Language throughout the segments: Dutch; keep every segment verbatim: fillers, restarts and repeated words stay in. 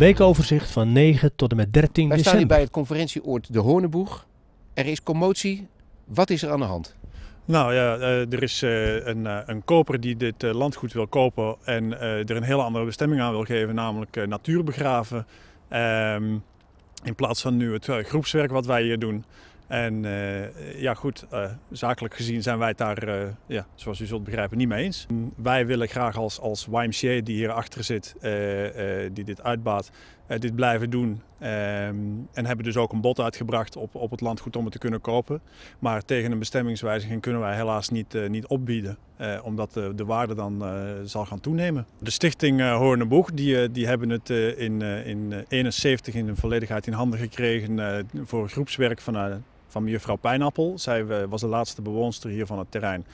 Weekoverzicht van negen tot en met dertien december. Wij staan hier bij het conferentieoord De Hoorneboeg. Er is commotie. Wat is er aan de hand? Nou ja, er is een, een koper die dit landgoed wil kopen en er een hele andere bestemming aan wil geven, namelijk natuur begraven. Um, in plaats van nu het groepswerk wat wij hier doen. En uh, ja goed, uh, zakelijk gezien zijn wij het daar, uh, ja, zoals u zult begrijpen, niet mee eens. Wij willen graag als, als Y M C A die hier achter zit, uh, uh, die dit uitbaat, uh, dit blijven doen. Um, en hebben dus ook een bod uitgebracht op, op het landgoed om het te kunnen kopen. Maar tegen een bestemmingswijziging kunnen wij helaas niet, uh, niet opbieden. Uh, omdat de, de waarde dan uh, zal gaan toenemen. De stichting uh, Hoorneboeg, die, uh, die hebben het uh, in negentien eenenzeventig in, uh, in de volledigheid in handen gekregen uh, voor groepswerk van... Uh, Van mevrouw Pijnappel. Zij was de laatste bewoonster hier van het terrein.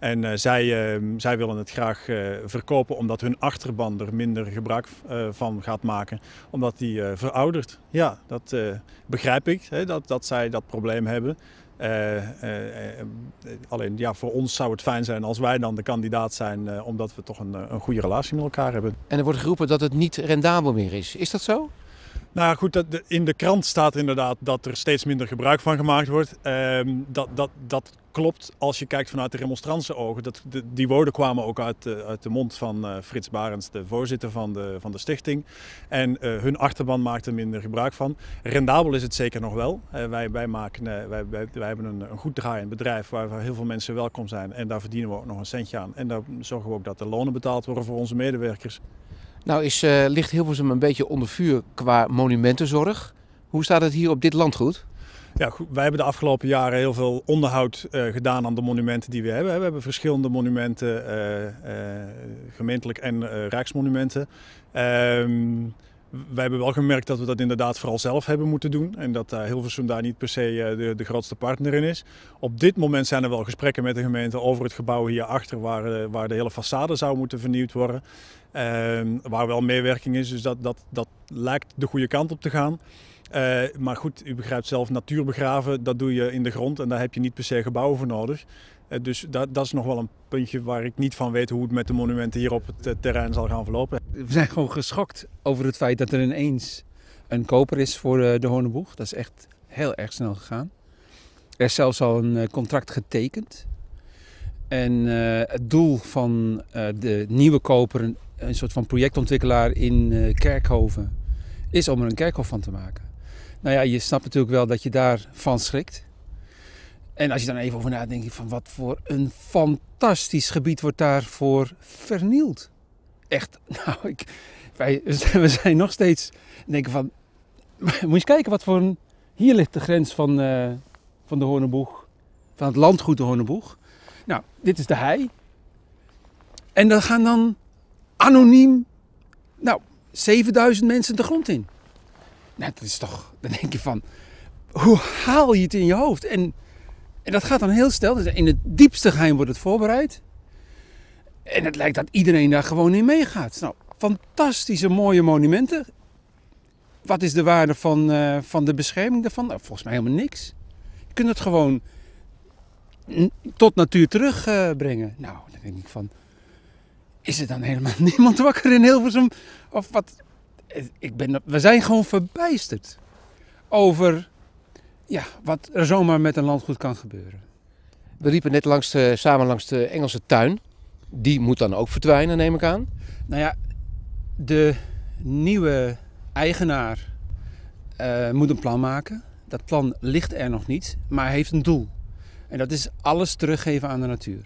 En uh, zij, uh, zij willen het graag uh, verkopen omdat hun achterban er minder gebruik uh, van gaat maken. Omdat die uh, veroudert. Ja, dat uh, begrijp ik, hè, dat, dat zij dat probleem hebben. Uh, uh, uh, alleen ja, voor ons zou het fijn zijn als wij dan de kandidaat zijn, uh, omdat we toch een, een goede relatie met elkaar hebben. En er wordt geroepen dat het niet rendabel meer is. Is dat zo? Nou goed, in de krant staat inderdaad dat er steeds minder gebruik van gemaakt wordt. Uh, dat, dat, dat klopt als je kijkt vanuit de remonstrantse-ogen. Dat, de, die woorden kwamen ook uit, uh, uit de mond van uh, Frits Barends, de voorzitter van de, van de stichting. En uh, hun achterban maakt er minder gebruik van. Rendabel is het zeker nog wel. Uh, wij, wij, maken, uh, wij, wij, wij hebben een, een goed draaiend bedrijf waar heel veel mensen welkom zijn. En daar verdienen we ook nog een centje aan. En daar zorgen we ook dat de lonen betaald worden voor onze medewerkers. Nou is, uh, ligt Hilversum een beetje onder vuur qua monumentenzorg. Hoe staat het hier op dit landgoed? Ja, goed, wij hebben de afgelopen jaren heel veel onderhoud uh, gedaan aan de monumenten die we hebben. We hebben verschillende monumenten, uh, uh, gemeentelijk en uh, rijksmonumenten. Um, Wij hebben wel gemerkt dat we dat inderdaad vooral zelf hebben moeten doen. En dat Hilversum daar niet per se de, de grootste partner in is. Op dit moment zijn er wel gesprekken met de gemeente over het gebouw hierachter. Waar, waar de hele façade zou moeten vernieuwd worden. Uh, waar wel meewerking is. Dus dat, dat, dat lijkt de goede kant op te gaan. Uh, maar goed, u begrijpt zelf, natuur begraven, dat doe je in de grond. En daar heb je niet per se gebouwen voor nodig. Uh, dus dat, dat is nog wel een puntje waar ik niet van weet hoe het met de monumenten hier op het uh, terrein zal gaan verlopen. We zijn gewoon geschokt over het feit dat er ineens een koper is voor uh, de Hoorneboeg. Dat is echt heel erg snel gegaan. Er is zelfs al een uh, contract getekend. En uh, het doel van uh, de nieuwe koper, een, een soort van projectontwikkelaar in uh, Kerkhoven, is om er een kerkhof van te maken. Nou ja, je snapt natuurlijk wel dat je daarvan schrikt. En als je dan even over nadenkt, denk je van wat voor een fantastisch gebied wordt daarvoor vernield. Echt, nou, ik, wij, we zijn nog steeds denken van, moet je eens kijken wat voor een, hier ligt de grens van, uh, van de Hoorneboeg, van het landgoed de Hoorneboeg. Nou, dit is de hei. En daar gaan dan anoniem, nou, zevenduizend mensen de grond in. Nou, dat is toch, dan denk je van, hoe haal je het in je hoofd? En, en dat gaat dan heel snel. In het diepste geheim wordt het voorbereid. En het lijkt dat iedereen daar gewoon in meegaat. Nou, fantastische mooie monumenten. Wat is de waarde van, uh, van de bescherming daarvan? Nou, volgens mij helemaal niks. Je kunt het gewoon tot natuur terugbrengen. Uh, nou, dan denk ik van, is er dan helemaal niemand wakker in Hilversum? Of wat? Ik ben, we zijn gewoon verbijsterd over ja, wat er zomaar met een landgoed kan gebeuren. We liepen net langs de, samen langs de Engelse tuin. Die moet dan ook verdwijnen, neem ik aan? Nou ja, de nieuwe eigenaar uh, moet een plan maken. Dat plan ligt er nog niet, maar heeft een doel. En dat is alles teruggeven aan de natuur.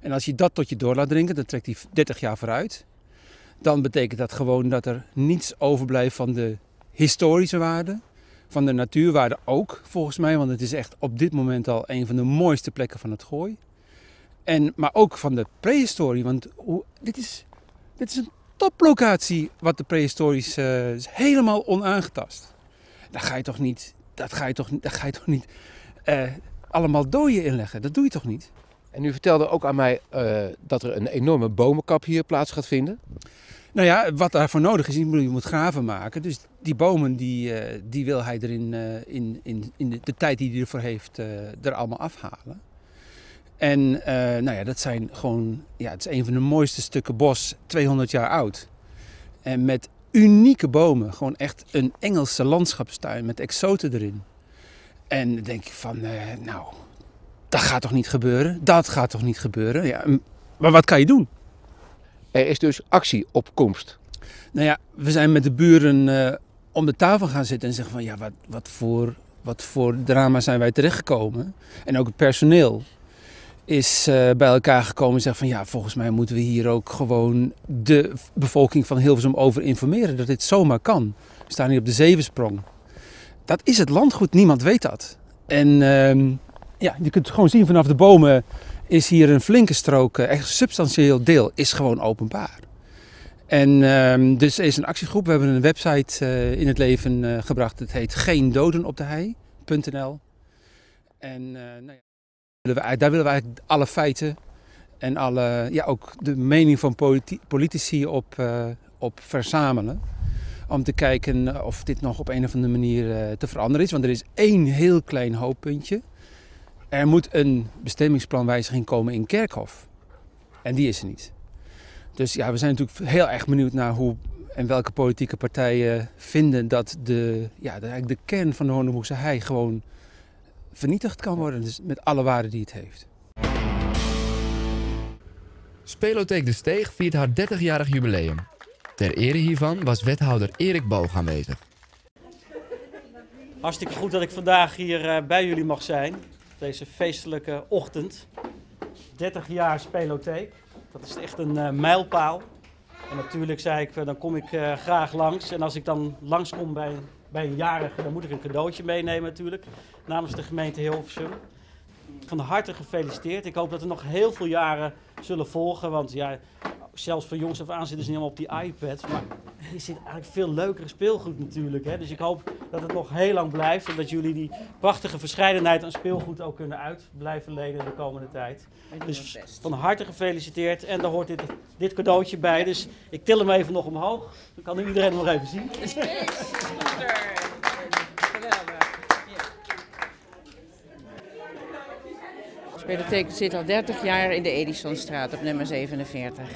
En als je dat tot je door laat drinken, dan trekt hij dertig jaar vooruit. Dan betekent dat gewoon dat er niets overblijft van de historische waarde. Van de natuurwaarde ook, volgens mij. Want het is echt op dit moment al een van de mooiste plekken van het Gooi. En, maar ook van de prehistorie. Want hoe, dit, is, dit is een toplocatie wat de prehistorisch uh, is. Helemaal onaangetast. Daar ga je toch niet, dat ga je toch, dat ga je toch niet uh, allemaal dooien inleggen. Dat doe je toch niet? En u vertelde ook aan mij uh, dat er een enorme bomenkap hier plaats gaat vinden. Nou ja, wat daarvoor nodig is, je moet graven maken. Dus die bomen, die, uh, die wil hij er in, uh, in, in, in de, de tijd die hij ervoor heeft, uh, er allemaal afhalen. En uh, nou ja, dat zijn gewoon, ja, het is een van de mooiste stukken bos, tweehonderd jaar oud. En met unieke bomen. Gewoon echt een Engelse landschapstuin met exoten erin. En dan denk ik van, uh, nou, dat gaat toch niet gebeuren? Dat gaat toch niet gebeuren? Ja, maar wat kan je doen? Er is dus actie op komst. Nou ja, we zijn met de buren uh, om de tafel gaan zitten en zeggen van, ja, wat, wat, voor, wat voor drama zijn wij terechtgekomen? En ook het personeel is uh, bij elkaar gekomen en zegt van, ja, volgens mij moeten we hier ook gewoon de bevolking van Hilversum over informeren. Dat dit zomaar kan. We staan hier op de zevensprong. Dat is het landgoed, niemand weet dat. En uh, ja, je kunt gewoon zien vanaf de bomen is hier een flinke strook, echt substantieel deel, is gewoon openbaar. En uh, dus er is een actiegroep, we hebben een website uh, in het leven uh, gebracht. Het heet geen doden op de hei punt n l. En uh, nou ja. Daar willen we eigenlijk alle feiten en alle, ja, ook de mening van politi politici op, uh, op verzamelen. Om te kijken of dit nog op een of andere manier uh, te veranderen is. Want er is één heel klein hooppuntje. Er moet een bestemmingsplanwijziging komen in Kerkhof. En die is er niet. Dus ja, we zijn natuurlijk heel erg benieuwd naar hoe en welke politieke partijen vinden dat de, ja, de, de kern van de Hoorneboegse hei gewoon vernietigd kan worden, dus met alle waarde die het heeft. Spelotheek De Steeg viert haar dertigjarig jubileum. Ter ere hiervan was wethouder Erik Boog aanwezig. Hartstikke goed dat ik vandaag hier bij jullie mag zijn. Deze feestelijke ochtend. dertig jaar Spelotheek. Dat is echt een mijlpaal. En natuurlijk zei ik, dan kom ik graag langs. En als ik dan langskom bij... Bij een jarige, dan moet ik een cadeautje meenemen natuurlijk, namens de gemeente Hilversum. Van harte gefeliciteerd. Ik hoop dat er nog heel veel jaren zullen volgen, want ja, zelfs voor jongs af aan zitten ze niet helemaal op die iPads. Maar er zit eigenlijk veel leukere speelgoed natuurlijk. Hè? Dus ik hoop dat het nog heel lang blijft en dat jullie die prachtige verscheidenheid aan speelgoed ook kunnen uit blijven lenen de komende tijd. Dus van harte gefeliciteerd en daar hoort dit, dit cadeautje bij. Dus ik til hem even nog omhoog, dan kan iedereen nog even zien. Spelotheek zit al dertig jaar in de Edisonstraat op nummer zevenenveertig.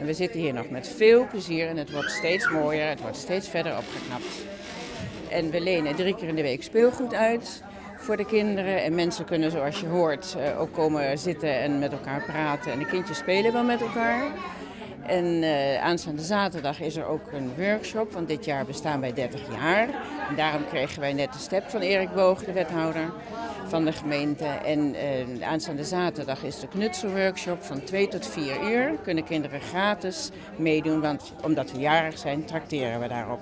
En we zitten hier nog met veel plezier en het wordt steeds mooier, het wordt steeds verder opgeknapt. En we lenen drie keer in de week speelgoed uit voor de kinderen. En mensen kunnen, zoals je hoort, ook komen zitten en met elkaar praten. En de kindjes spelen wel met elkaar. En uh, aanstaande zaterdag is er ook een workshop, want dit jaar bestaan wij dertig jaar. En daarom kregen wij net de step van Erik Boog, de wethouder van de gemeente. En uh, aanstaande zaterdag is de knutselworkshop van twee tot vier uur. Kunnen kinderen gratis meedoen, want omdat we jarig zijn, trakteren we daarop.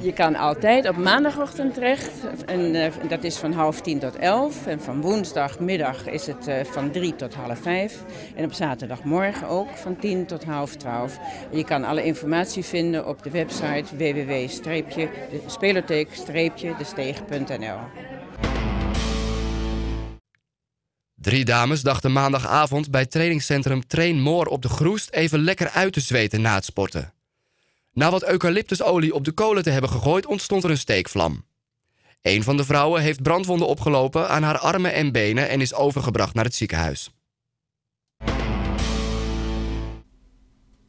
Je kan altijd op maandagochtend terecht, en, uh, dat is van half tien tot elf. En van woensdagmiddag is het uh, van drie tot half vijf. En op zaterdagmorgen ook van tien tot half twaalf. En je kan alle informatie vinden op de website w w w punt spelotheek de steeg punt n l. Drie dames dachten maandagavond bij trainingscentrum Train More op de Groest even lekker uit te zweten na het sporten. Na wat eucalyptusolie op de kolen te hebben gegooid, ontstond er een steekvlam. Een van de vrouwen heeft brandwonden opgelopen aan haar armen en benen en is overgebracht naar het ziekenhuis.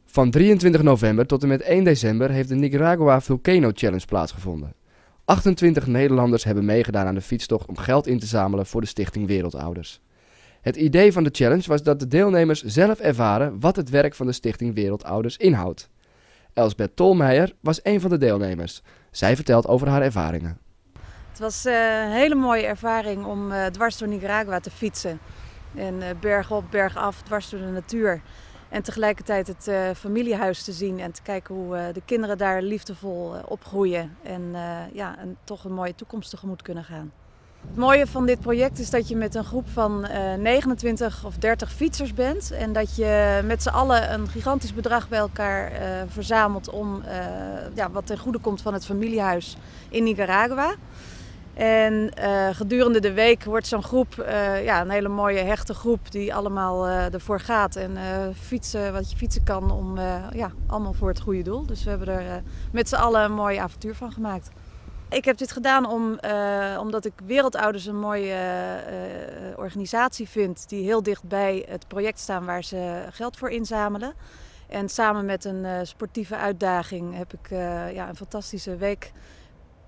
Van drieëntwintig november tot en met één december heeft de Nicaragua Volcano Challenge plaatsgevonden. achtentwintig Nederlanders hebben meegedaan aan de fietstocht om geld in te zamelen voor de Stichting Wereldouders. Het idee van de challenge was dat de deelnemers zelf ervaren wat het werk van de Stichting Wereldouders inhoudt. Elsbeth Tolmeijer was een van de deelnemers. Zij vertelt over haar ervaringen. Het was een hele mooie ervaring om dwars door Nicaragua te fietsen. En berg op, berg af, dwars door de natuur. En tegelijkertijd het familiehuis te zien en te kijken hoe de kinderen daar liefdevol opgroeien. En, ja, en toch een mooie toekomst tegemoet kunnen gaan. Het mooie van dit project is dat je met een groep van negenentwintig of dertig fietsers bent. En dat je met z'n allen een gigantisch bedrag bij elkaar uh, verzamelt om uh, ja, wat ten goede komt van het familiehuis in Nicaragua. En uh, gedurende de week wordt zo'n groep, uh, ja, een hele mooie hechte groep die allemaal uh, ervoor gaat. En uh, fietsen wat je fietsen kan, om, uh, ja, allemaal voor het goede doel. Dus we hebben er uh, met z'n allen een mooi avontuur van gemaakt. Ik heb dit gedaan om, uh, omdat ik Wereldouders een mooie uh, organisatie vind die heel dicht bij het project staan waar ze geld voor inzamelen. En samen met een uh, sportieve uitdaging heb ik uh, ja, een fantastische week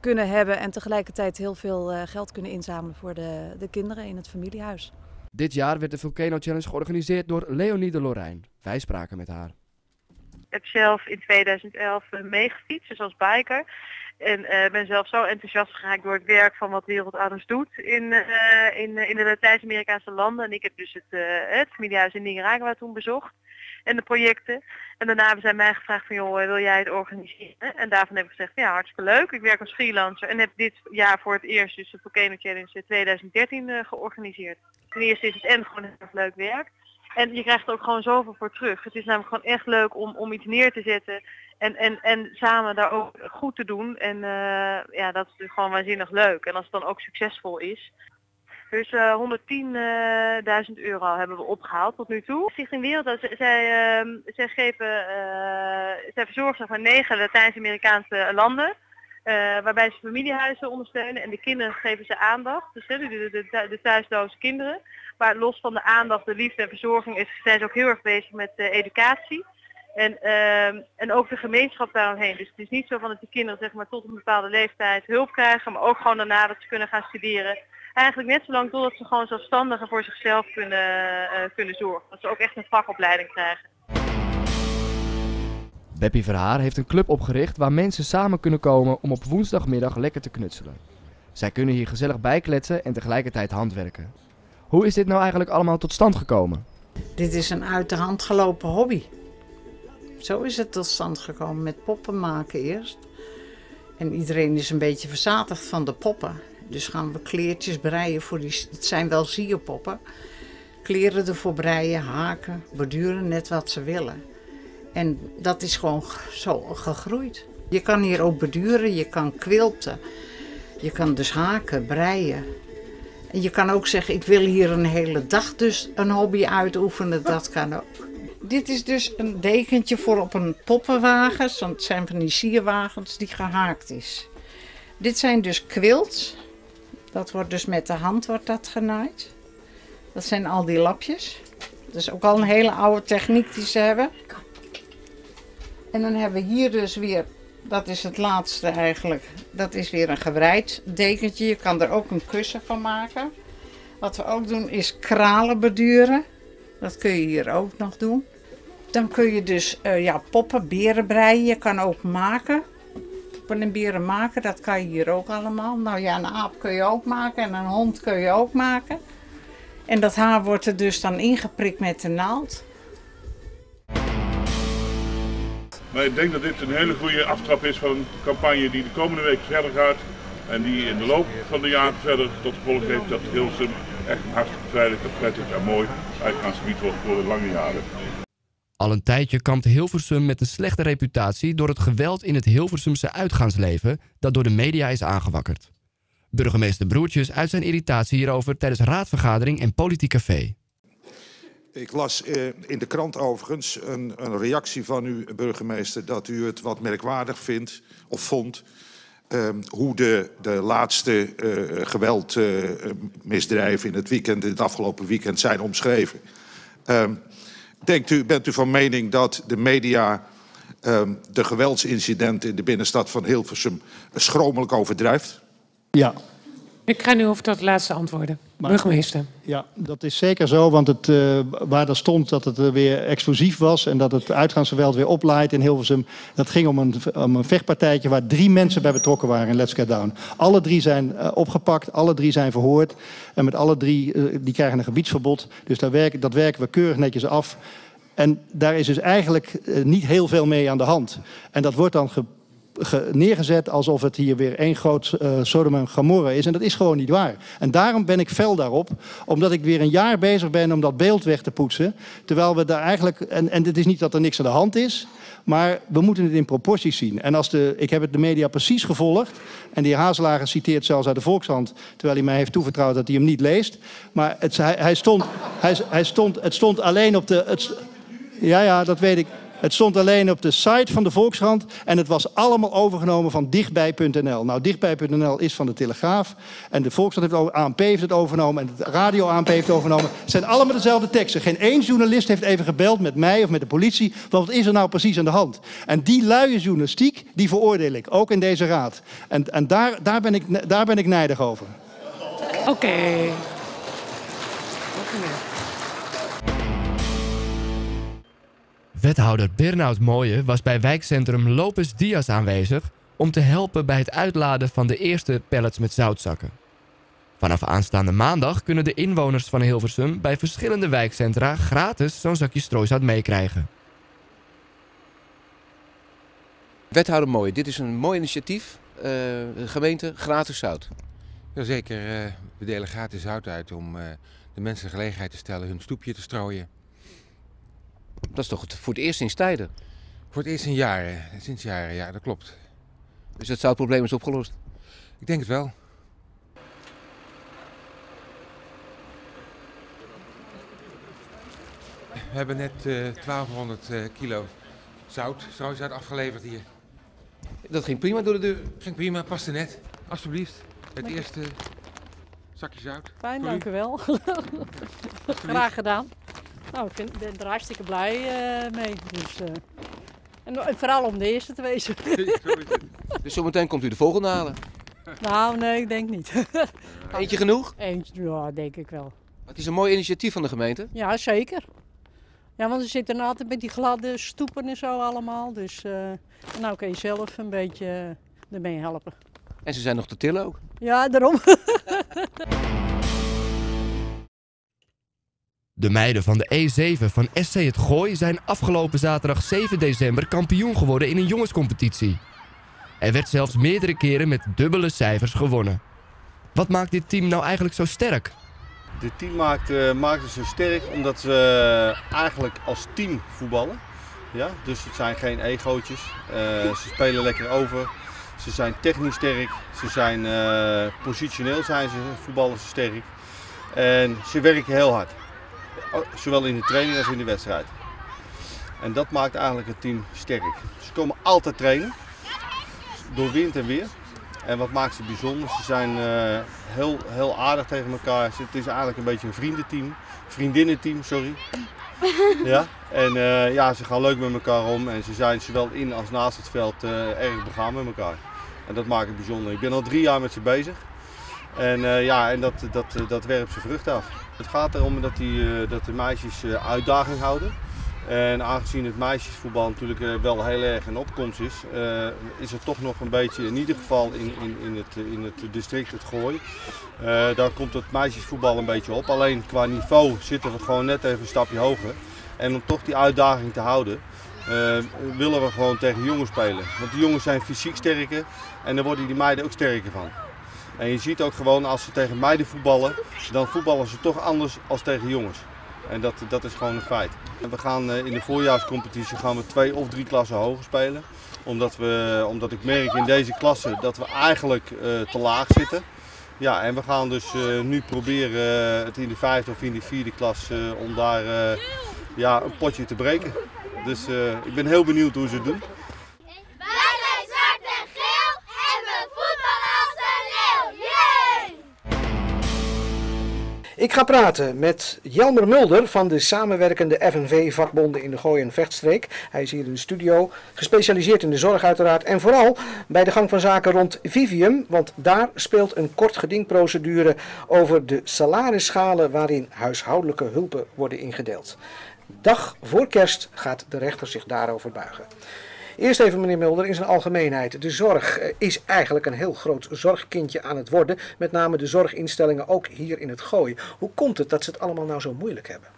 kunnen hebben en tegelijkertijd heel veel uh, geld kunnen inzamelen voor de, de kinderen in het familiehuis. Dit jaar werd de Volcano Challenge georganiseerd door Leonie de Lorijn. Wij spraken met haar. Ik heb zelf in tweeduizend elf meegefietst, dus als biker. En uh, ben zelf zo enthousiast geraakt door het werk van wat Wereldouders doet in, uh, in, uh, in de Latijns-Amerikaanse landen. En ik heb dus het, uh, het familiehuis in Nicaragua toen bezocht en de projecten. En daarna hebben zij mij gevraagd van, joh, wil jij het organiseren? En daarvan heb ik gezegd, ja, hartstikke leuk. Ik werk als freelancer en heb dit jaar voor het eerst dus de Volcano Challenge tweeduizend dertien uh, georganiseerd. Ten eerste is het en gewoon heel erg leuk werk. En je krijgt er ook gewoon zoveel voor terug. Het is namelijk gewoon echt leuk om, om iets neer te zetten en, en, en samen daar ook goed te doen. En uh, ja, dat is dus gewoon waanzinnig leuk. En als het dan ook succesvol is. Dus uh, honderdtienduizend euro hebben we opgehaald tot nu toe. Stichting Wereldouders, zij, uh, zij, geven, uh, zij verzorgen van negen Latijns-Amerikaanse landen. Uh, waarbij ze familiehuizen ondersteunen en de kinderen geven ze aandacht. Dus hè, de, de, de thuisloze kinderen. Maar los van de aandacht, de liefde en verzorging is, zijn ze ook heel erg bezig met uh, educatie. En, uh, en ook de gemeenschap daaromheen. Dus het is niet zo van dat die kinderen zeg maar, tot een bepaalde leeftijd hulp krijgen. Maar ook gewoon daarna dat ze kunnen gaan studeren. Eigenlijk net zolang totdat ze gewoon zelfstandiger voor zichzelf kunnen, uh, kunnen zorgen. Dat ze ook echt een vakopleiding krijgen. Beppie Verhaar heeft een club opgericht waar mensen samen kunnen komen om op woensdagmiddag lekker te knutselen. Zij kunnen hier gezellig bijkletsen en tegelijkertijd handwerken. Hoe is dit nou eigenlijk allemaal tot stand gekomen? Dit is een uit de hand gelopen hobby. Zo is het tot stand gekomen met poppen maken eerst. En iedereen is een beetje verzadigd van de poppen. Dus gaan we kleertjes breien voor die, het zijn wel sierpoppen. Kleren ervoor breien, haken, borduren, net wat ze willen. En dat is gewoon zo gegroeid. Je kan hier ook beduren, je kan quilten. Je kan dus haken, breien. En je kan ook zeggen, ik wil hier een hele dag dus een hobby uitoefenen. Dat kan ook. Dit is dus een dekentje voor op een poppenwagen. Dat zijn van die sierwagens die gehaakt is. Dit zijn dus quilts. Dat wordt dus met de hand wordt dat genaaid. Dat zijn al die lapjes. Dat is ook al een hele oude techniek die ze hebben. En dan hebben we hier dus weer, dat is het laatste eigenlijk, dat is weer een gebreid dekentje. Je kan er ook een kussen van maken. Wat we ook doen is kralen beduren. Dat kun je hier ook nog doen. Dan kun je dus uh, ja, poppen, beren breien. Je kan ook maken. Poppen en beren maken, dat kan je hier ook allemaal. Nou ja, een aap kun je ook maken en een hond kun je ook maken. En dat haar wordt er dus dan ingeprikt met de naald. Maar ik denk dat dit een hele goede aftrap is van een campagne die de komende week verder gaat. En die in de loop van de jaren verder tot gevolg heeft dat Hilversum echt een hartstikke veilig, prettig en mooi uitgaansgebied wordt voor de lange jaren. Al een tijdje kampt Hilversum met een slechte reputatie door het geweld in het Hilversumse uitgaansleven dat door de media is aangewakkerd. Burgemeester Broertjes uit zijn irritatie hierover tijdens raadsvergadering en Politiek Café. Ik las eh, in de krant overigens een, een reactie van u, burgemeester, dat u het wat merkwaardig vindt of vond eh, hoe de, de laatste eh, geweldmisdrijven eh, in het weekend, in het afgelopen weekend, zijn omschreven. Eh, denkt u, bent u van mening dat de media eh, de geweldsincidenten in de binnenstad van Hilversum schromelijk overdrijft? Ja. Ik ga nu over tot het laatste antwoorden. Maar, burgemeester. Ja, dat is zeker zo, want het, uh, waar er stond dat het uh, weer explosief was en dat het uitgaansgeweld weer oplaait in Hilversum, dat ging om een, om een vechtpartijtje waar drie mensen bij betrokken waren in Let's Get Down. Alle drie zijn uh, opgepakt, alle drie zijn verhoord en met alle drie, uh, die krijgen een gebiedsverbod. Dus daar werken, dat werken we keurig netjes af. En daar is dus eigenlijk uh, niet heel veel mee aan de hand. En dat wordt dan ge neergezet alsof het hier weer één groot uh, Sodom en Gomorra is. En dat is gewoon niet waar. En daarom ben ik fel daarop. Omdat ik weer een jaar bezig ben om dat beeld weg te poetsen. Terwijl we daar eigenlijk... En, en het is niet dat er niks aan de hand is. Maar we moeten het in proporties zien. En als de, ik heb het de media precies gevolgd. En de heer Hazelager citeert zelfs uit de Volkshand. Terwijl hij mij heeft toevertrouwd dat hij hem niet leest. Maar het, hij, hij stond, hij, hij stond, het stond alleen op de... Het, ja, ja, dat weet ik. Het stond alleen op de site van de Volkskrant en het was allemaal overgenomen van dichtbij punt n l. Nou, dichtbij punt n l is van de Telegraaf en de Volkskrant heeft het, A N P heeft het overgenomen en de radio A N P heeft het overgenomen. Het zijn allemaal dezelfde teksten. Geen één journalist heeft even gebeld met mij of met de politie. Wat is er nou precies aan de hand? En die luie journalistiek, die veroordeel ik, ook in deze raad. En, en daar, daar, ben ik, daar ben ik nijdig over. Oké. Okay. Wethouder Birnoud Moojen was bij wijkcentrum Lopes Diaz aanwezig om te helpen bij het uitladen van de eerste pallets met zoutzakken. Vanaf aanstaande maandag kunnen de inwoners van Hilversum bij verschillende wijkcentra gratis zo'n zakje strooisout meekrijgen. Wethouder Mooij, dit is een mooi initiatief. Uh, de gemeente, gratis zout. Jazeker, uh, we delen gratis zout uit om uh, de mensen de gelegenheid te stellen hun stoepje te strooien. Dat is toch het, voor het eerst sinds tijden? Voor het eerst in jaren, sinds jaren, ja, dat klopt. Dus het zoutprobleem is opgelost? Ik denk het wel. We hebben net uh, twaalfhonderd uh, kilo zout, strooisout afgeleverd hier. Dat ging prima door de deur? Ging prima, paste net. Alsjeblieft. Het nee. eerste zakje zout. Fijn, dank u wel. Graag gedaan. Nou, ik vind, ben er hartstikke blij uh, mee. Dus, uh, en, en vooral om de eerste te wezen. Dus zometeen komt u de volgende halen? Nou, nee, ik denk niet. Eentje genoeg? Eentje, ja, denk ik wel. Het is een mooi initiatief van de gemeente. Ja, zeker. Ja, want we zitten altijd met die gladde stoepen en zo allemaal. Dus uh, nou kun je zelf een beetje ermee helpen. En ze zijn nog te tillen ook. Ja, daarom. De meiden van de E zeven van S C Het Gooi zijn afgelopen zaterdag zeven december kampioen geworden in een jongenscompetitie. Er werd zelfs meerdere keren met dubbele cijfers gewonnen. Wat maakt dit team nou eigenlijk zo sterk? Dit team maakt, maakt het zo sterk omdat ze eigenlijk als team voetballen. Ja? Dus het zijn geen egootjes. Uh, ze spelen lekker over. Ze zijn technisch sterk. Ze zijn uh, positioneel zijn ze, voetballen ze sterk. En ze werken heel hard. Zowel in de training als in de wedstrijd. En dat maakt eigenlijk het team sterk. Ze komen altijd trainen. Door wind en weer. En wat maakt ze bijzonder? Ze zijn uh, heel, heel aardig tegen elkaar. Het is eigenlijk een beetje een vriendenteam. Vriendinnenteam, sorry. Ja? En uh, ja, ze gaan leuk met elkaar om. En ze zijn zowel in als naast het veld uh, erg begaan met elkaar. En dat maakt het bijzonder. Ik ben al drie jaar met ze bezig. En, uh, ja, en dat, dat, dat werpt ze vrucht af. Het gaat erom dat, die, uh, dat de meisjes uh, uitdaging houden. En aangezien het meisjesvoetbal natuurlijk wel heel erg in opkomst is, uh, is het toch nog een beetje, in ieder geval in, in, in, het, in het district Het Gooi, uh, daar komt het meisjesvoetbal een beetje op. Alleen qua niveau zitten we gewoon net even een stapje hoger. En om toch die uitdaging te houden, uh, willen we gewoon tegen jongens spelen. Want de jongens zijn fysiek sterker en daar worden die meiden ook sterker van. En je ziet ook gewoon als ze tegen meiden voetballen, dan voetballen ze toch anders als tegen jongens. En dat, dat is gewoon een feit. We gaan in de voorjaarscompetitie gaan we twee of drie klassen hoger spelen. Omdat, we, omdat ik merk in deze klasse dat we eigenlijk uh, te laag zitten. Ja, en we gaan dus uh, nu proberen uh, het in de vijfde of in de vierde klas uh, om daar uh, ja, een potje te breken. Dus uh, ik ben heel benieuwd hoe ze het doen. Wij zijn zwart en geel en we voetballen als een leeuw. Yeah! Ik ga praten met Jelmer Mulder van de samenwerkende F N V-vakbonden in de Gooi en Vechtstreek. Hij is hier in de studio, gespecialiseerd in de zorg uiteraard en vooral bij de gang van zaken rond Vivium. Want daar speelt een kort gedingprocedure over de salarisschalen waarin huishoudelijke hulpen worden ingedeeld. Dag voor kerst gaat de rechter zich daarover buigen. Eerst even meneer Mulder, in zijn algemeenheid. De zorg is eigenlijk een heel groot zorgkindje aan het worden. Met name de zorginstellingen ook hier in Het Gooi. Hoe komt het dat ze het allemaal nou zo moeilijk hebben?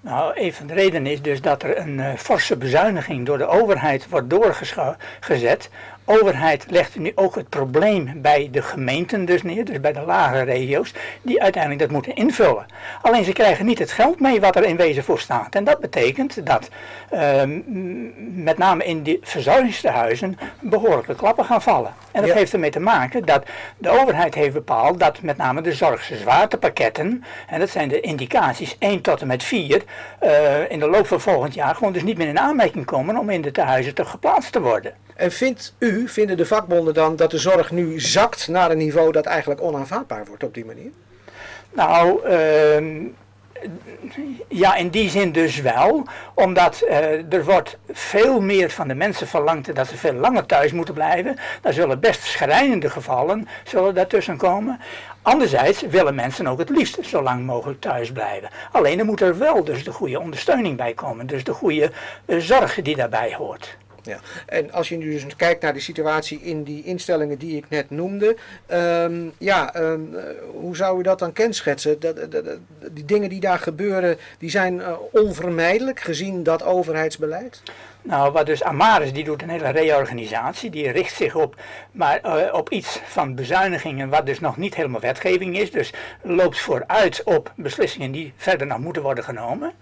Nou, een van de redenen is dus dat er een uh, forse bezuiniging door de overheid wordt doorgezet overheid legt nu ook het probleem bij de gemeenten dus neer, dus bij de lagere regio's, die uiteindelijk dat moeten invullen. Alleen ze krijgen niet het geld mee wat er in wezen voor staat. En dat betekent dat uh, met name in de verzorgingstehuizen behoorlijke klappen gaan vallen. En dat ja. heeft ermee te maken dat de overheid heeft bepaald dat met name de zorgzwaartepakketten, en dat zijn de indicaties één tot en met vier, uh, in de loop van volgend jaar gewoon dus niet meer in aanmerking komen om in de tehuizen te geplaatst te worden. En vindt u, vinden de vakbonden dan dat de zorg nu zakt naar een niveau dat eigenlijk onaanvaardbaar wordt op die manier? Nou, uh, ja, in die zin dus wel. Omdat uh, er wordt veel meer van de mensen verlangd dat ze veel langer thuis moeten blijven. Daar zullen best schrijnende gevallen zullen daartussen komen. Anderzijds willen mensen ook het liefst zo lang mogelijk thuis blijven. Alleen er moet er wel dus de goede ondersteuning bij komen. Dus de goede uh, zorg die daarbij hoort. Ja. En als je nu dus kijkt naar de situatie in die instellingen die ik net noemde, um, ja, um, hoe zou u dat dan kenschetsen? Dat, dat, dat, die dingen die daar gebeuren, die zijn uh, onvermijdelijk gezien dat overheidsbeleid? Nou, wat dus Amaris, die doet een hele reorganisatie, die richt zich op, maar, uh, op iets van bezuinigingen wat dus nog niet helemaal wetgeving is, dus loopt vooruit op beslissingen die verder nog moeten worden genomen.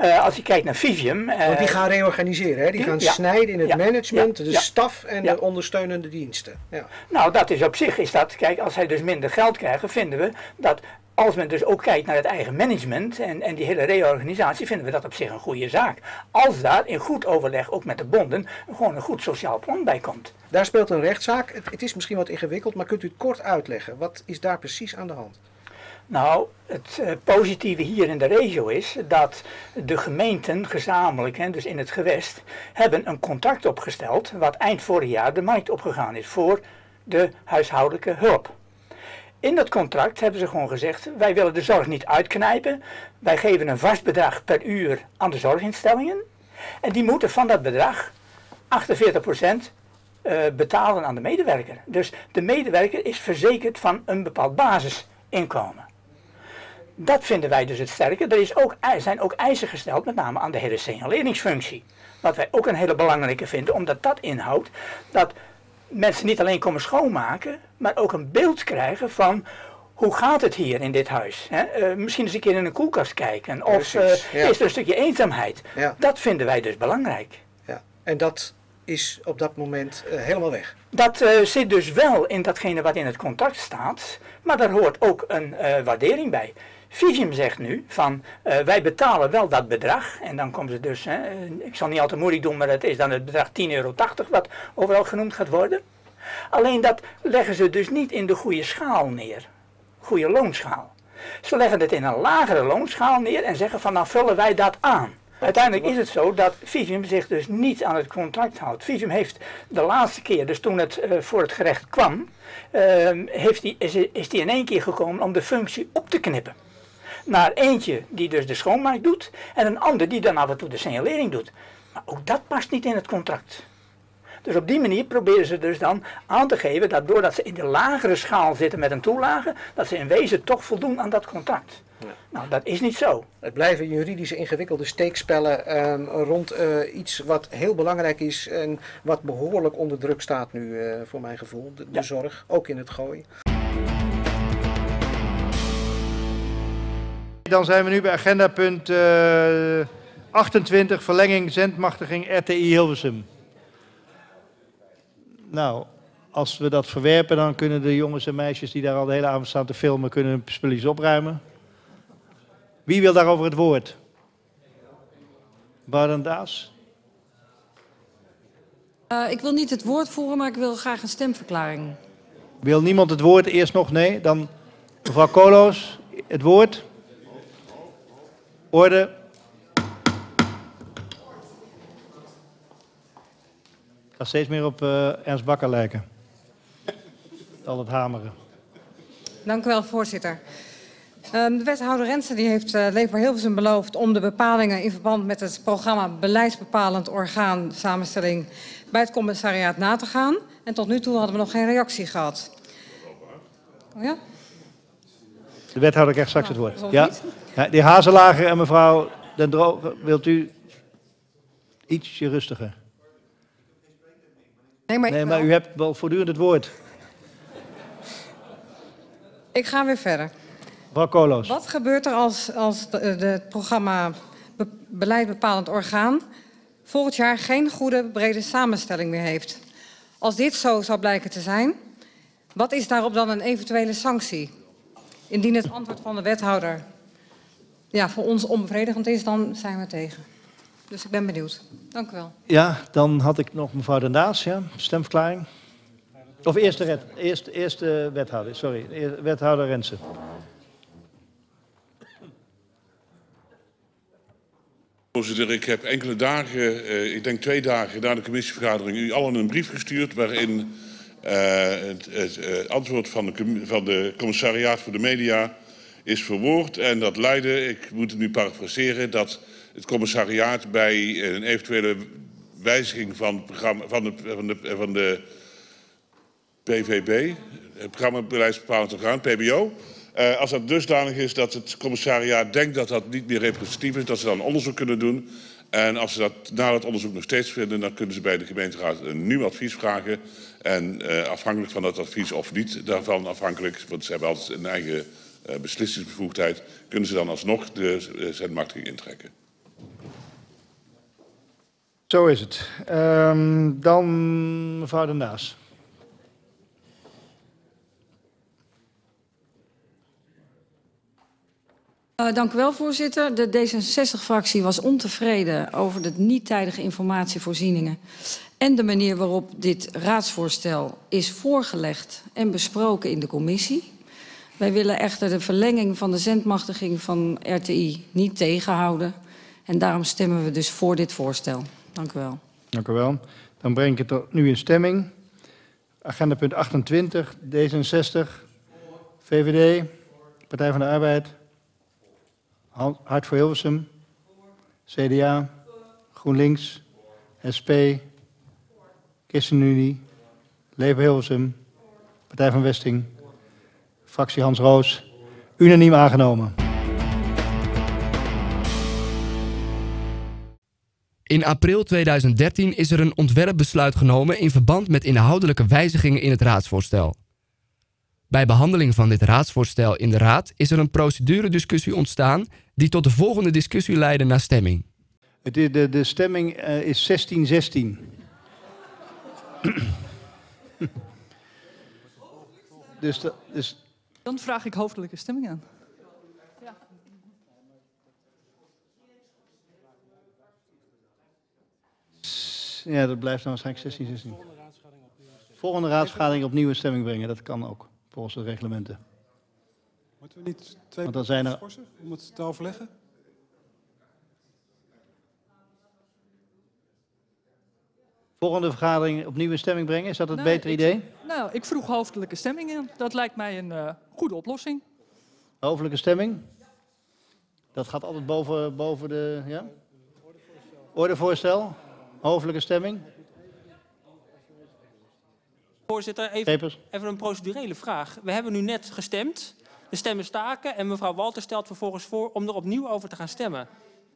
Uh, als je kijkt naar Vivium... Uh, Want die gaan reorganiseren, hè? Die gaan ja, snijden in het ja, management, ja, de ja, staf en ja. de ondersteunende diensten. Ja. Nou, dat is op zich, is dat, kijk, als zij dus minder geld krijgen, vinden we dat... Als men dus ook kijkt naar het eigen management en, en die hele reorganisatie, vinden we dat op zich een goede zaak. Als daar in goed overleg, ook met de bonden, gewoon een goed sociaal plan bij komt. Daar speelt een rechtszaak. Het, het is misschien wat ingewikkeld, maar kunt u het kort uitleggen? Wat is daar precies aan de hand? Nou, het positieve hier in de regio is dat de gemeenten gezamenlijk, hè, dus in het gewest, hebben een contract opgesteld wat eind vorig jaar de markt opgegaan is voor de huishoudelijke hulp. In dat contract hebben ze gewoon gezegd, wij willen de zorg niet uitknijpen. Wij geven een vast bedrag per uur aan de zorginstellingen. En die moeten van dat bedrag achtenveertig procent betalen aan de medewerker. Dus de medewerker is verzekerd van een bepaald basisinkomen. Dat vinden wij dus het sterke. Er is ook, zijn ook eisen gesteld, met name aan de hele signaleringsfunctie. Wat wij ook een hele belangrijke vinden, omdat dat inhoudt dat... mensen niet alleen komen schoonmaken, maar ook een beeld krijgen van hoe gaat het hier in dit huis. Hè? Uh, misschien eens een keer in een koelkast kijken of Precies, uh, ja. is er een stukje eenzaamheid. Ja. Dat vinden wij dus belangrijk. Ja. En dat is op dat moment uh, helemaal weg. Dat uh, zit dus wel in datgene wat in het contract staat, maar daar hoort ook een uh, waardering bij. Vivium zegt nu van uh, wij betalen wel dat bedrag en dan komt het dus, hè, ik zal niet al te moeilijk doen, maar het is dan het bedrag tien euro tachtig wat overal genoemd gaat worden. Alleen dat leggen ze dus niet in de goede schaal neer, goede loonschaal. Ze leggen het in een lagere loonschaal neer en zeggen van nou vullen wij dat aan. Uiteindelijk is het zo dat Vivium zich dus niet aan het contract houdt. Vivium heeft de laatste keer, dus toen het uh, voor het gerecht kwam, uh, heeft die, is, is die in één keer gekomen om de functie op te knippen. Naar eentje die dus de schoonmaak doet en een ander die dan af en toe de signalering doet. Maar ook dat past niet in het contract. Dus op die manier proberen ze dus dan aan te geven dat doordat ze in de lagere schaal zitten met een toelage, dat ze in wezen toch voldoen aan dat contract. Ja. Nou, dat is niet zo. Het blijven juridische ingewikkelde steekspellen eh, rond eh, iets wat heel belangrijk is en wat behoorlijk onder druk staat nu eh, voor mijn gevoel. De, de ja. zorg, ook in het Gooi. Dan zijn we nu bij agenda punt uh, achtentwintig, verlenging, zendmachtiging, R T I Hilversum. Nou, als we dat verwerpen, dan kunnen de jongens en meisjes die daar al de hele avond staan te filmen, kunnen hun spulletjes opruimen. Wie wil daarover het woord? Den Daas? Uh, ik wil niet het woord voeren, maar ik wil graag een stemverklaring. Wil niemand het woord eerst nog? Nee? Dan mevrouw Kolos, het woord. Orde. Ik ga steeds meer op uh, Ernst Bakker lijken. Al het hameren. Dank u wel, voorzitter. Um, de wethouder Rensen die heeft uh, Leefbaar Hilversum beloofd om de bepalingen in verband met het programma Beleidsbepalend Orgaan Samenstelling bij het commissariaat na te gaan. En tot nu toe hadden we nog geen reactie gehad. Oh, ja? De wethouder krijgt straks het woord. Ja. Ja, de heer Hazelager en mevrouw Den Droog, wilt u ietsje rustiger? Nee, maar, nee, maar u hebt wel voortdurend het woord. Ik ga weer verder. Mevrouw Koolhoos. Wat gebeurt er als, als het programma be, Beleid Bepalend Orgaan volgend jaar geen goede brede samenstelling meer heeft? Als dit zo zou blijken te zijn, wat is daarop dan een eventuele sanctie? Indien het antwoord van de wethouder ja, voor ons onbevredigend is, dan zijn we tegen. Dus ik ben benieuwd. Dank u wel. Ja, dan had ik nog mevrouw Den Daas, ja, stemverklaring. Of eerste, red, eerste, eerste wethouder, sorry, wethouder Rensen. Voorzitter, ik heb enkele dagen, eh, ik denk twee dagen na de commissievergadering, u allen een brief gestuurd waarin eh, het, het, het antwoord van de, van de commissariaat voor de media is verwoord. En dat leidde, ik moet het nu parafraseren, dat het commissariaat bij een eventuele wijziging van het programma, van de, van de, van de P V B, het programma Beleidsbepalend Orgaan, P B O. Uh, als dat dusdanig is dat het commissariaat denkt dat dat niet meer representatief is, dat ze dan onderzoek kunnen doen. En als ze dat na dat onderzoek nog steeds vinden, dan kunnen ze bij de gemeenteraad een nieuw advies vragen. En uh, afhankelijk van dat advies of niet, daarvan afhankelijk, want ze hebben altijd een eigen uh, beslissingsbevoegdheid, kunnen ze dan alsnog de uh, zetmachtiging intrekken. Zo is het. Um, dan mevrouw Den Daas. Uh, dank u wel, voorzitter. De D zesenzestig-fractie was ontevreden over de niet-tijdige informatievoorzieningen en de manier waarop dit raadsvoorstel is voorgelegd en besproken in de commissie. Wij willen echter de verlenging van de zendmachtiging van R T I niet tegenhouden. En daarom stemmen we dus voor dit voorstel. Dank u wel. Dank u wel. Dan breng ik het tot nu in stemming. Agenda punt achtentwintig, D zesenzestig, V V D, Partij van de Arbeid, Hart voor Hilversum, C D A, GroenLinks, S P, ChristenUnie, Leefbaar Hilversum, Partij van Westing, fractie Hans Roos, unaniem aangenomen. In april tweeduizend dertien is er een ontwerpbesluit genomen in verband met inhoudelijke wijzigingen in het raadsvoorstel. Bij behandeling van dit raadsvoorstel in de Raad is er een procedurediscussie ontstaan die tot de volgende discussie leidde naar stemming. De, de, de stemming uh, is zestien zestien. dus de, dus... Dan vraag ik hoofdelijke stemming aan. Ja. ja, dat blijft dan waarschijnlijk zestien zestien. Volgende raadsvergadering opnieuw een stemming brengen, dat kan ook. Volgens de reglementen. Moeten we niet twee Want dan zijn er... om het te overleggen? Volgende vergadering opnieuw in stemming brengen, is dat het nou, beter idee? Ik, nou, ik vroeg hoofdelijke stemming in. Dat lijkt mij een uh, goede oplossing. Hoofdelijke stemming? Dat gaat altijd boven, boven de... Ja? Ordevoorstel. Hoofdelijke stemming. Voorzitter, even, even een procedurele vraag. We hebben nu net gestemd, de stemmen staken en mevrouw Walters stelt vervolgens voor om er opnieuw over te gaan stemmen.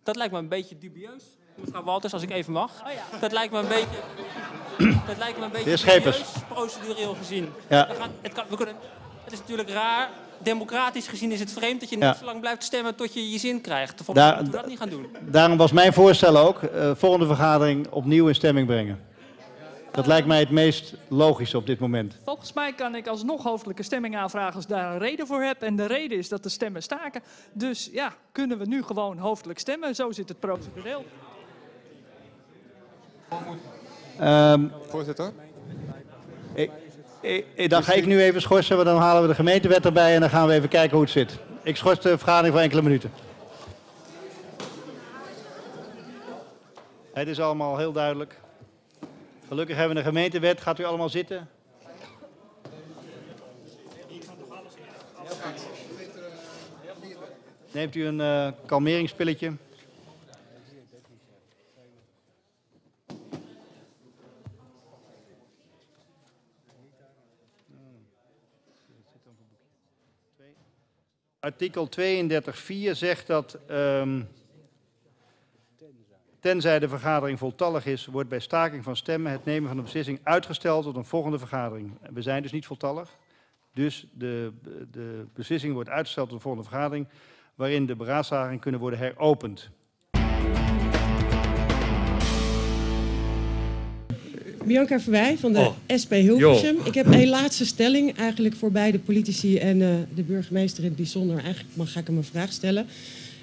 Dat lijkt me een beetje dubieus. Mevrouw Walters, als ik even mag. Oh ja. Dat lijkt me een beetje, dat lijkt me een beetje dubieus, procedureel gezien. Ja. We gaan, het, kan, we kunnen, het is natuurlijk raar, democratisch gezien is het vreemd dat je ja. niet zo lang blijft stemmen tot je je zin krijgt. Volgens mij moeten we dat niet gaan doen. Daarom was mijn voorstel ook, uh, volgende vergadering opnieuw in stemming brengen. Dat lijkt mij het meest logisch op dit moment. Volgens mij kan ik alsnog hoofdelijke stemming aanvragen als daar een reden voor heb. En de reden is dat de stemmen staken. Dus ja, kunnen we nu gewoon hoofdelijk stemmen. Zo zit het procedureel. Um, Voorzitter? Ik, ik, dan ga ik nu even schorsen, want dan halen we de gemeentewet erbij en dan gaan we even kijken hoe het zit. Ik schors de vergadering voor enkele minuten. Het is allemaal heel duidelijk. Gelukkig hebben we een gemeentewet. Gaat u allemaal zitten? Neemt u een uh, kalmeringspilletje? Artikel tweeëndertig punt vier zegt dat... Um, Tenzij de vergadering voltallig is, wordt bij staking van stemmen het nemen van de beslissing uitgesteld tot een volgende vergadering. We zijn dus niet voltallig. Dus de, de beslissing wordt uitgesteld tot de volgende vergadering, waarin de beraadslagingen kunnen worden heropend. Bianca Verwij van de oh. S P Hilversum. Yo. Ik heb een laatste stelling eigenlijk voor beide politici en uh, de burgemeester in het bijzonder. Eigenlijk mag, ga ik hem een vraag stellen.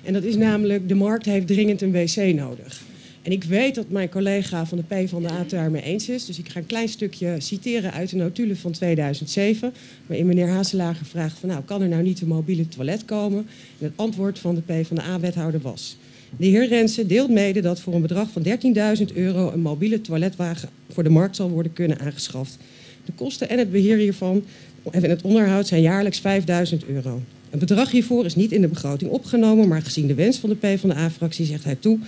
En dat is namelijk, de markt heeft dringend een wc nodig. En ik weet dat mijn collega van de PvdA het daarmee eens is. Dus ik ga een klein stukje citeren uit de notulen van tweeduizend zeven. Waarin meneer Hazelager vraagt van, nou, kan er nou niet een mobiele toilet komen? En het antwoord van de PvdA-wethouder was: de heer Rensen deelt mede dat voor een bedrag van dertienduizend euro... een mobiele toiletwagen voor de markt zal worden kunnen aangeschaft. De kosten en het beheer hiervan en het onderhoud zijn jaarlijks vijfduizend euro. Een bedrag hiervoor is niet in de begroting opgenomen, maar gezien de wens van de PvdA-fractie zegt hij toe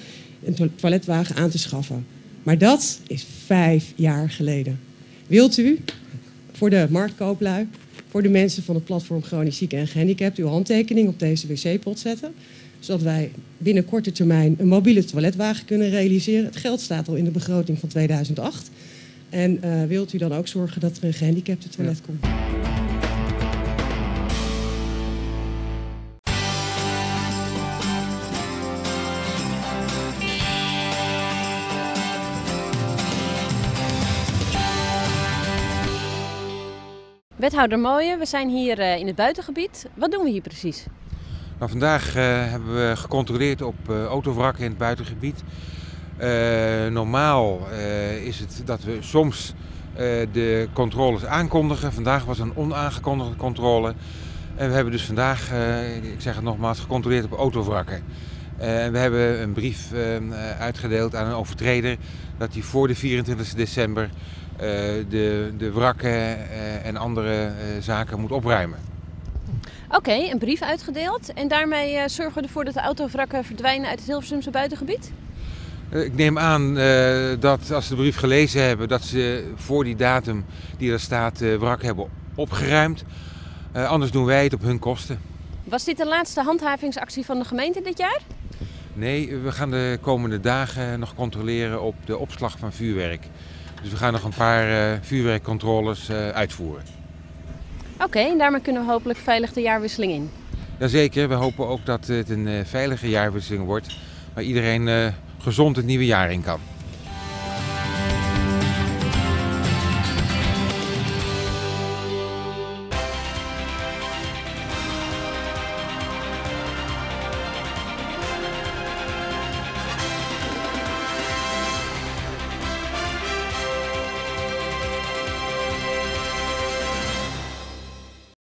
een toiletwagen aan te schaffen. Maar dat is vijf jaar geleden. Wilt u voor de marktkooplui, voor de mensen van het platform Chronisch Zieken en Gehandicapt, uw handtekening op deze wc-pot zetten, zodat wij binnen korte termijn een mobiele toiletwagen kunnen realiseren? Het geld staat al in de begroting van tweeduizend acht. En uh, wilt u dan ook zorgen dat er een gehandicapte toilet ja. komt? Wethouder Moojen, we zijn hier uh, in het buitengebied. Wat doen we hier precies? Nou, vandaag uh, hebben we gecontroleerd op uh, autovrakken in het buitengebied. Uh, normaal uh, is het dat we soms uh, de controles aankondigen. Vandaag was een onaangekondigde controle. En we hebben dus vandaag, uh, ik zeg het nogmaals, gecontroleerd op autovrakken. Uh, we hebben een brief uh, uitgedeeld aan een overtreder dat hij voor de vierentwintigste december uh, de, de wrakken uh, en andere uh, zaken moet opruimen. Oké, okay, een brief uitgedeeld. En daarmee uh, zorgen we ervoor dat de autovrakken verdwijnen uit het Hilversumse buitengebied? Uh, ik neem aan uh, dat als ze de brief gelezen hebben, dat ze voor die datum die er staat uh, wrak hebben opgeruimd. Uh, anders doen wij het op hun kosten. Was dit de laatste handhavingsactie van de gemeente dit jaar? Nee, we gaan de komende dagen nog controleren op de opslag van vuurwerk. Dus we gaan nog een paar uh, vuurwerkcontroles uh, uitvoeren. Oké, okay, en daarmee kunnen we hopelijk veilig de jaarwisseling in. Jazeker, we hopen ook dat het een uh, veilige jaarwisseling wordt, waar iedereen uh, gezond het nieuwe jaar in kan.